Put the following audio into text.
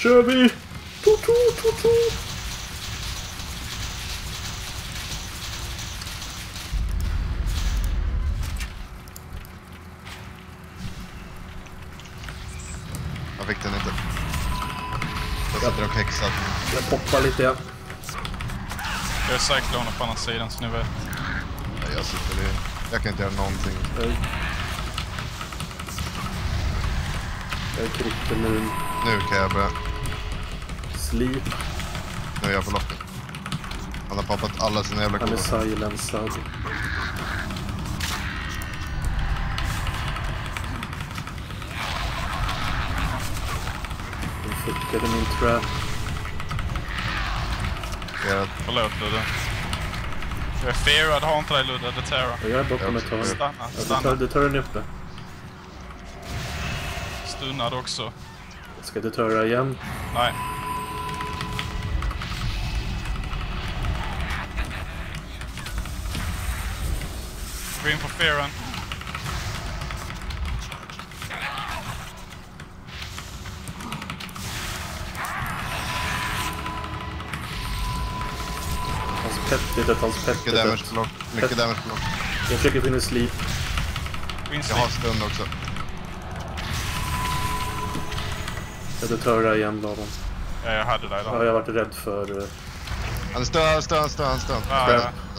Shelby! Too, too, too, too. Fick den inte. Jag sitter och häxar. Jag poppar lite igen. Jag är cycloner på andra sidan så ni vet. Nej, jag sitter i... Jag kan inte göra någonting. Nej. Jag är krypter nu. Nu kan jag börja. Sleep. Nu är jag på loppet. Han har poppat alla sina jävla kåror. Han är silenced. Fickade min trap. Fearad. Förlåt Ludde. Jag är fearad, har inte dig Ludde, det Terra. Jag är borta med Terra. Stanna. Du tar den uppe. Stunnad också. Ska du Terra igen? Nej. Gå in på fearen. Mycket damage block. Jag försöker finna sleep. Jag har stund också. Jag hade törra igen Laban. Ja, jag hade dig då. Ja, jag har varit rädd för... Han stön.